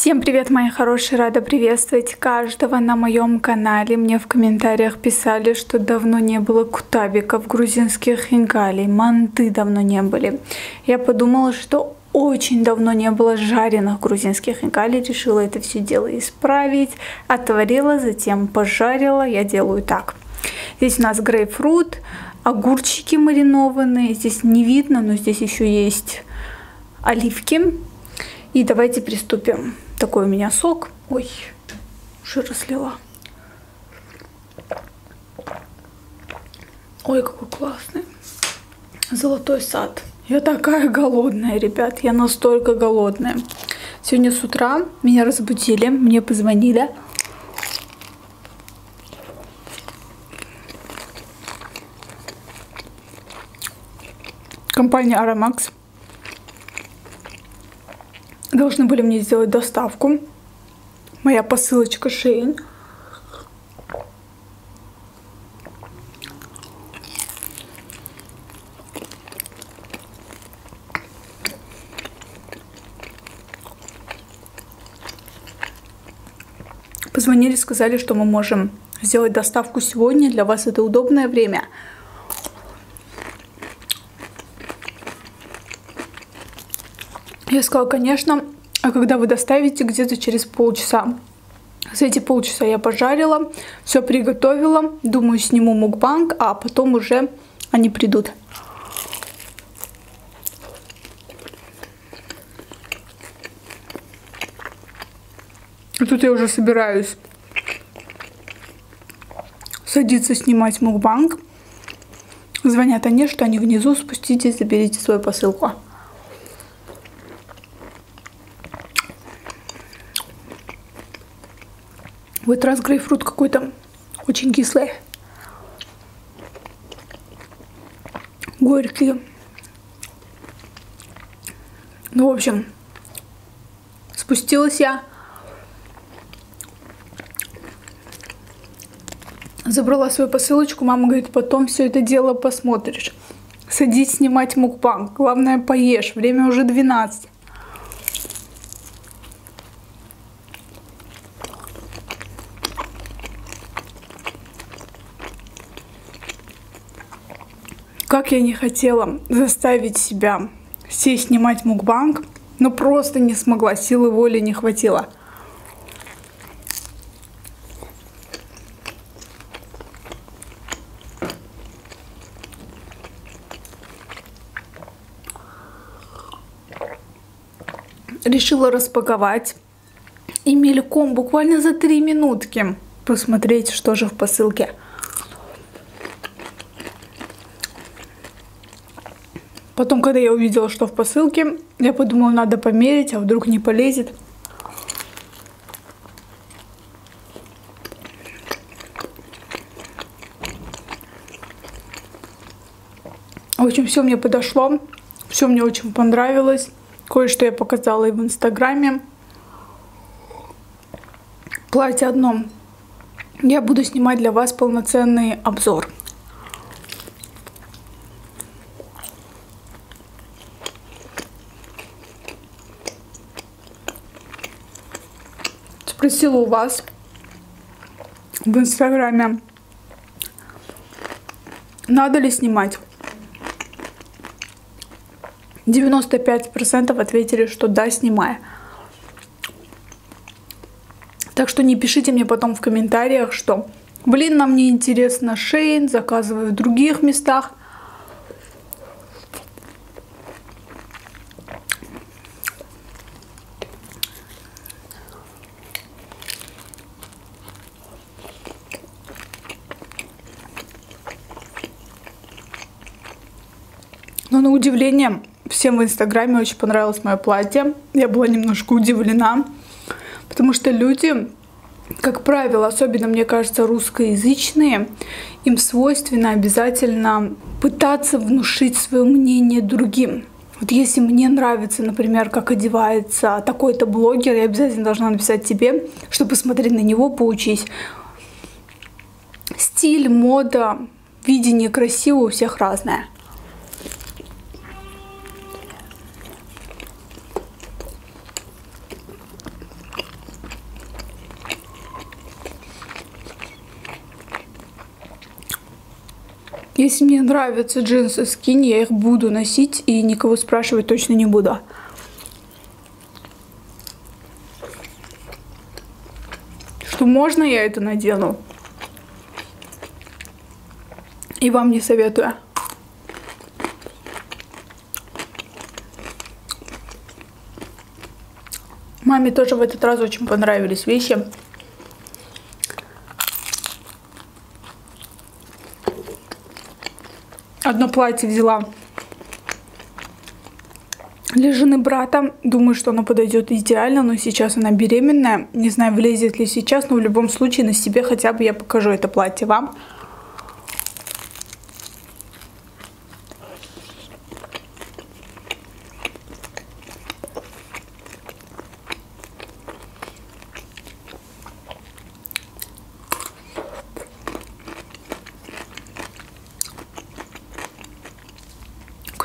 Всем привет, мои хорошие! Рада приветствовать каждого на моем канале. Мне в комментариях писали, что давно не было кутабиков, грузинских хинкалей, манты давно не были. Я подумала, что очень давно не было жареных грузинских хинкалей, решила это все дело исправить, отварила, затем пожарила. Я делаю так. Здесь у нас грейпфрут, огурчики маринованные, здесь не видно, но здесь еще есть оливки. И давайте приступим. Такой у меня сок. Ой, уже разлила. Ой, какой классный. Золотой сад. Я такая голодная, ребят. Я настолько голодная. Сегодня с утра меня разбудили. Мне позвонили. Компания Аромакс. Должны были мне сделать доставку. Моя посылочка Шейн. Позвонили, сказали, что мы можем сделать доставку сегодня. Для вас это удобное время. Я сказала, конечно, а когда вы доставите, где-то через полчаса. За эти полчаса я пожарила, все приготовила. Думаю, сниму мукбанг, а потом уже они придут. И тут я уже собираюсь садиться снимать мукбанг. Звонят они, что они внизу, спуститесь, заберите свою посылку. В этот раз грейпфрут какой-то очень кислый, горький. Ну, в общем, спустилась я, забрала свою посылочку. Мама говорит, потом все это дело посмотришь. Садись снимать мукбанг, главное поешь, время уже 12. Как я не хотела заставить себя сесть снимать мукбанг, но просто не смогла, силы воли не хватило. Решила распаковать и мельком буквально за 3 минутки посмотреть, что же в посылке. Потом, когда я увидела, что в посылке, я подумала, надо померить, а вдруг не полезет. В общем, все мне подошло, все мне очень понравилось. Кое-что я показала и в Инстаграме. Платье одно. Я буду снимать для вас полноценный обзор. Спросила у вас в Инстаграме, надо ли снимать. 95% ответили, что да, снимай. Так что не пишите мне потом в комментариях, что, блин, нам не интересно Шейн, заказываю в других местах. Но на удивление всем в Инстаграме очень понравилось мое платье. Я была немножко удивлена, потому что люди, как правило, особенно, мне кажется, русскоязычные, им свойственно обязательно пытаться внушить свое мнение другим. Вот если мне нравится, например, как одевается такой-то блогер, я обязательно должна написать тебе, чтобы посмотреть на него, поучись. Стиль, мода, видение красивого у всех разное. Если мне нравятся джинсы скини, я их буду носить и никого спрашивать точно не буду. Что можно, я это надену. И вам не советую. Маме тоже в этот раз очень понравились вещи. Одно платье взяла для жены брата. Думаю, что оно подойдет идеально, но сейчас она беременная. Не знаю, влезет ли сейчас, но в любом случае на себе хотя бы я покажу это платье вам.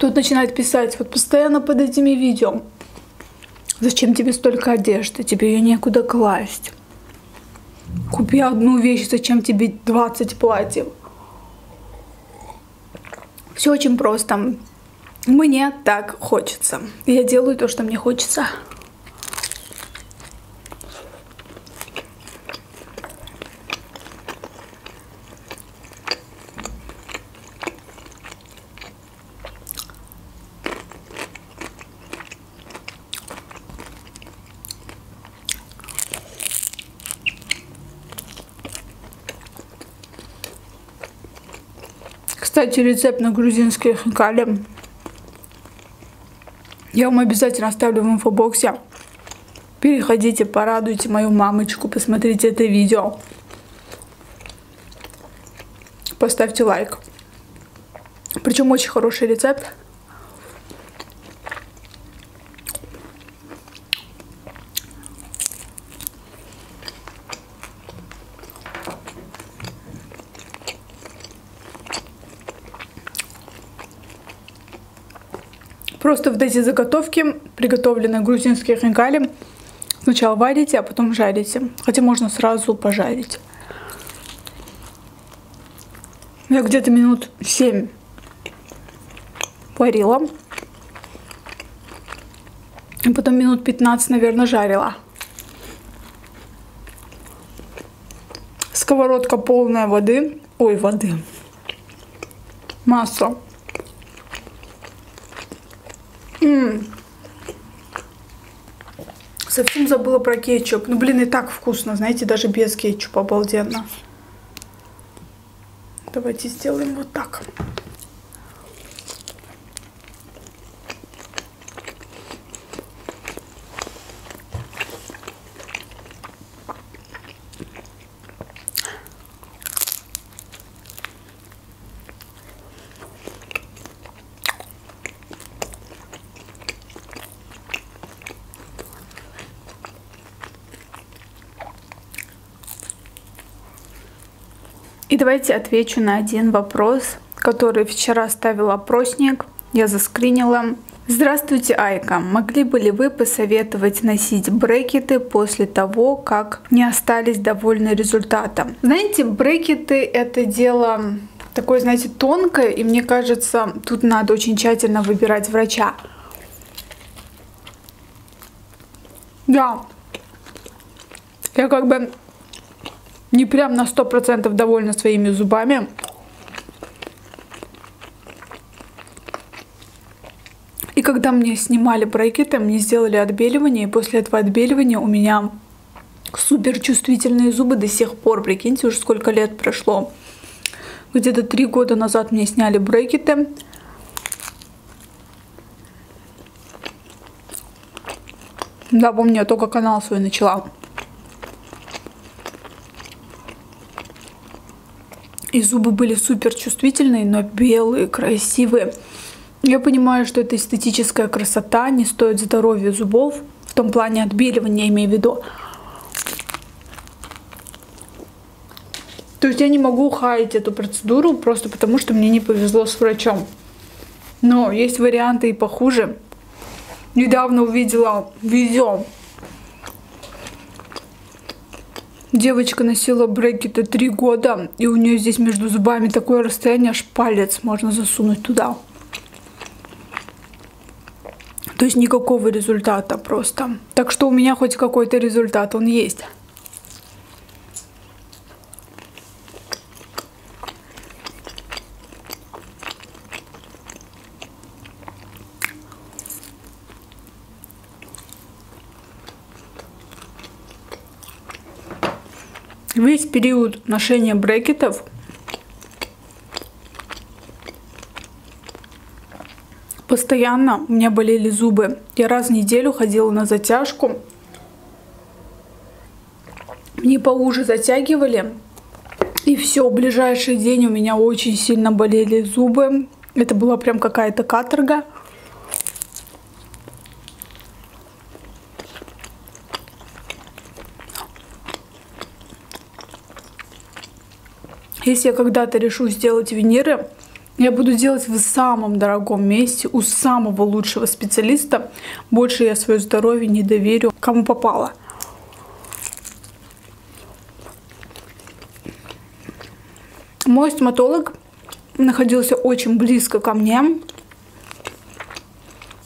Тут начинает писать, вот постоянно под этими видео. Зачем тебе столько одежды? Тебе ее некуда класть. Купи одну вещь, зачем тебе 20 платьев? Все очень просто. Мне так хочется. Я делаю то, что мне хочется. Кстати, рецепт на грузинские хинкали я вам обязательно оставлю в инфобоксе. Переходите, порадуйте мою мамочку, посмотрите это видео. Поставьте лайк. Причем очень хороший рецепт. Просто вот эти заготовки, приготовленные грузинские хинкали, сначала варите, а потом жарите. Хотя можно сразу пожарить. Я где-то минут 7 варила. И потом минут 15, наверное, жарила. Сковородка полная воды. Ой, воды. Масло. Совсем забыла про кетчуп. Ну, блин, и так вкусно, знаете, даже без кетчупа обалденно. Давайте сделаем вот так. И давайте отвечу на один вопрос, который вчера ставил опросник. Я заскринила. Здравствуйте, Айка. Могли бы ли вы посоветовать носить брекеты после того, как не остались довольны результатом? Знаете, брекеты — это дело такое, знаете, тонкое. И мне кажется, тут надо очень тщательно выбирать врача. Да. Я как бы... не прям на 100% довольна своими зубами. И когда мне снимали брекеты, мне сделали отбеливание. И после этого отбеливания у меня суперчувствительные зубы до сих пор. Прикиньте, уже сколько лет прошло. Где-то 3 года назад мне сняли брекеты. Да, помню, я только канал свой начала. И зубы были супер чувствительные, но белые, красивые. Я понимаю, что это эстетическая красота, не стоит здоровья зубов. В том плане отбеливания, имею в виду. То есть я не могу хаять эту процедуру, просто потому что мне не повезло с врачом. Но есть варианты и похуже. Недавно увидела видео Девочка носила брекеты 3 года, и у нее здесь между зубами такое расстояние, аж палец можно засунуть туда. То есть никакого результата просто. Так что у меня хоть какой-то результат, он есть. Весь период ношения брекетов постоянно у меня болели зубы. Я раз в неделю ходила на затяжку. Мне поуже затягивали. И все, в ближайший день у меня очень сильно болели зубы. Это была прям какая-то каторга. Если я когда-то решу сделать виниры, я буду делать в самом дорогом месте, у самого лучшего специалиста. Больше я свое здоровье не доверю, кому попало. Мой стоматолог находился очень близко ко мне.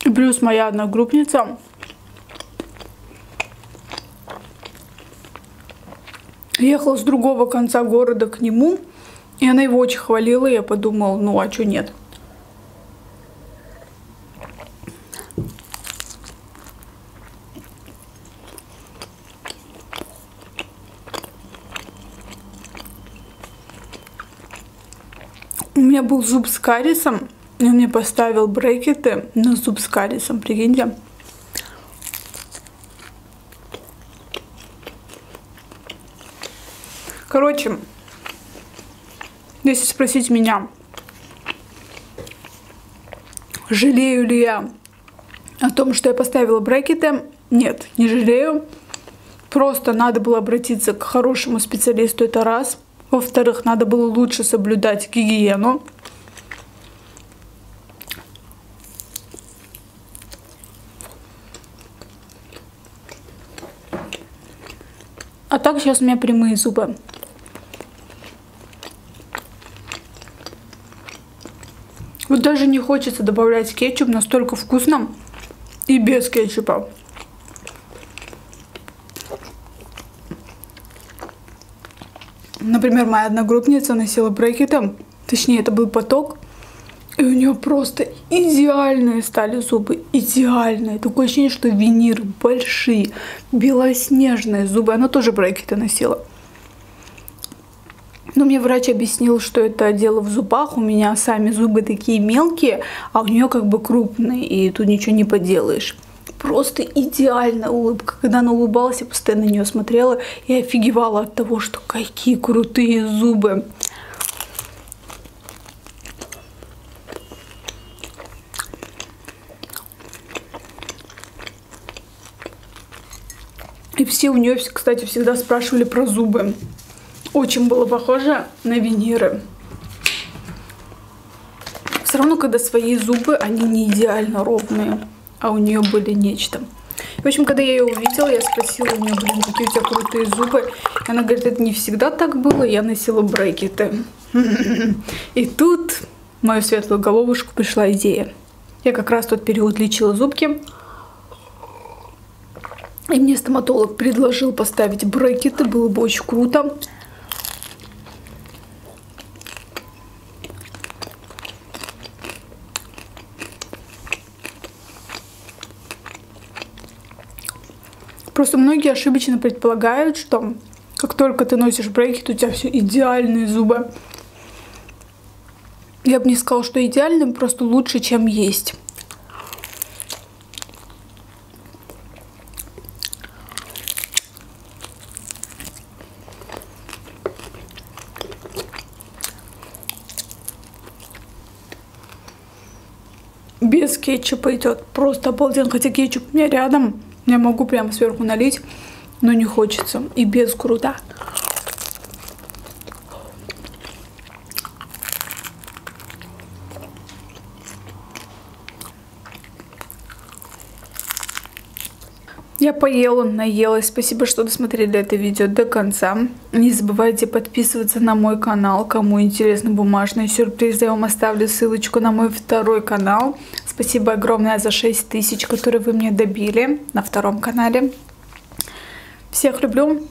Плюс моя одногруппница. Ехала с другого конца города к нему, и она его очень хвалила, и я подумала, ну а чё нет? У меня был зуб с кариесом, и он мне поставил брекеты на зуб с кариесом, прикиньте. Короче, если спросить меня, жалею ли я о том, что я поставила брекеты, нет, не жалею. Просто надо было обратиться к хорошему специалисту, это раз. Во-вторых, надо было лучше соблюдать гигиену. А так сейчас у меня прямые зубы. Вот даже не хочется добавлять кетчуп, настолько вкусно и без кетчупа. Например, моя одногруппница носила брекеты, точнее это был поток, и у нее просто идеальные стали зубы, идеальные. Такое ощущение, что виниры большие, белоснежные зубы, она тоже брекеты носила. Но мне врач объяснил, что это дело в зубах. У меня сами зубы такие мелкие, а у нее как бы крупные, и тут ничего не поделаешь. Просто идеальная улыбка. Когда она улыбалась, я постоянно на нее смотрела и офигевала от того, что какие крутые зубы. И все у нее, кстати, всегда спрашивали про зубы. Очень было похоже на виниры. Все равно, когда свои зубы, они не идеально ровные, а у нее были нечто. В общем, когда я ее увидела, я спросила у нее, блин, какие у тебя крутые зубы. И она говорит, это не всегда так было, я носила брекеты. И тут в мою светлую головушку пришла идея. Я как раз в тот период лечила зубки. И мне стоматолог предложил поставить брекеты, было бы очень круто. Просто многие ошибочно предполагают, что как только ты носишь брекеты, у тебя все идеальные зубы. Я бы не сказала, что идеальным, просто лучше, чем есть. Без кетчупа идет просто обалденно, хотя кетчуп у меня рядом. Я могу прямо сверху налить, но не хочется. И без крута. Я поела, наелась. Спасибо, что досмотрели это видео до конца. Не забывайте подписываться на мой канал. Кому интересны бумажные сюрпризы, я вам оставлю ссылочку на мой второй канал. Спасибо огромное за 6000, которые вы мне добили на втором канале. Всех люблю.